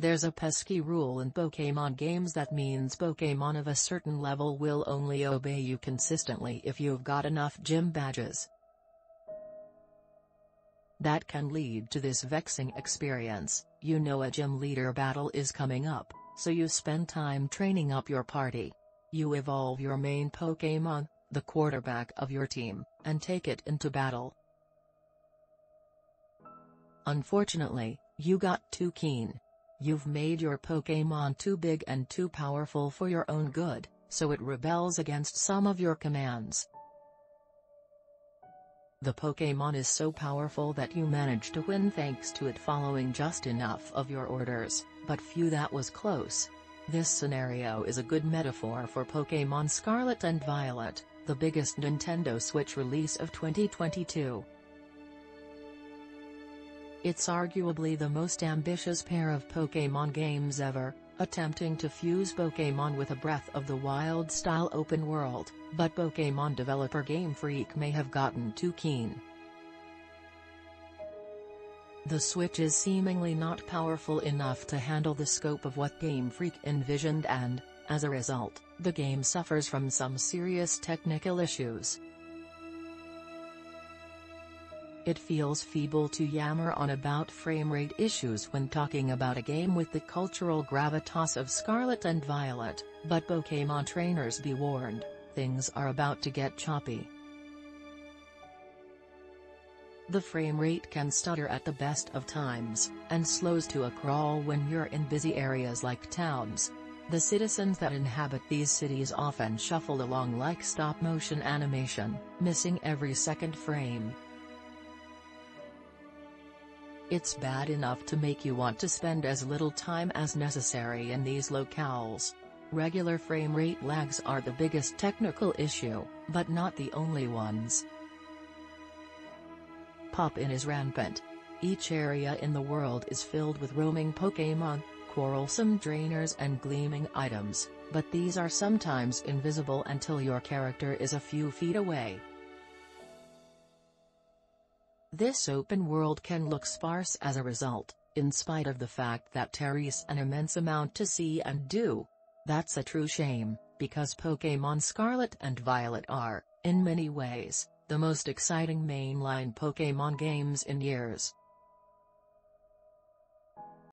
There's a pesky rule in Pokemon games that means Pokemon of a certain level will only obey you consistently if you've got enough gym badges. That can lead to this vexing experience, you know a gym leader battle is coming up, so you spend time training up your party. You evolve your main Pokemon, the quarterback of your team, and take it into battle. Unfortunately, you got too keen. You've made your Pokémon too big and too powerful for your own good, so it rebels against some of your commands. The Pokémon is so powerful that you manage to win thanks to it following just enough of your orders, but phew, that was close. This scenario is a good metaphor for Pokémon Scarlet and Violet, the biggest Nintendo Switch release of 2022. It's arguably the most ambitious pair of Pokémon games ever, attempting to fuse Pokémon with a Breath of the Wild style open world, but Pokémon developer Game Freak may have gotten too keen. The Switch is seemingly not powerful enough to handle the scope of what Game Freak envisioned and, as a result, the game suffers from some serious technical issues. It feels feeble to yammer on about frame rate issues when talking about a game with the cultural gravitas of Scarlet and Violet, but Pokémon trainers be warned, things are about to get choppy. The frame rate can stutter at the best of times, and slows to a crawl when you're in busy areas like towns. The citizens that inhabit these cities often shuffle along like stop-motion animation, missing every second frame. It's bad enough to make you want to spend as little time as necessary in these locales. Regular frame rate lags are the biggest technical issue, but not the only ones. Pop-in is rampant. Each area in the world is filled with roaming Pokémon, quarrelsome trainers and gleaming items, but these are sometimes invisible until your character is a few feet away. This open world can look sparse as a result, in spite of the fact that there is an immense amount to see and do. That's a true shame, because Pokémon Scarlet and Violet are, in many ways, the most exciting mainline Pokémon games in years.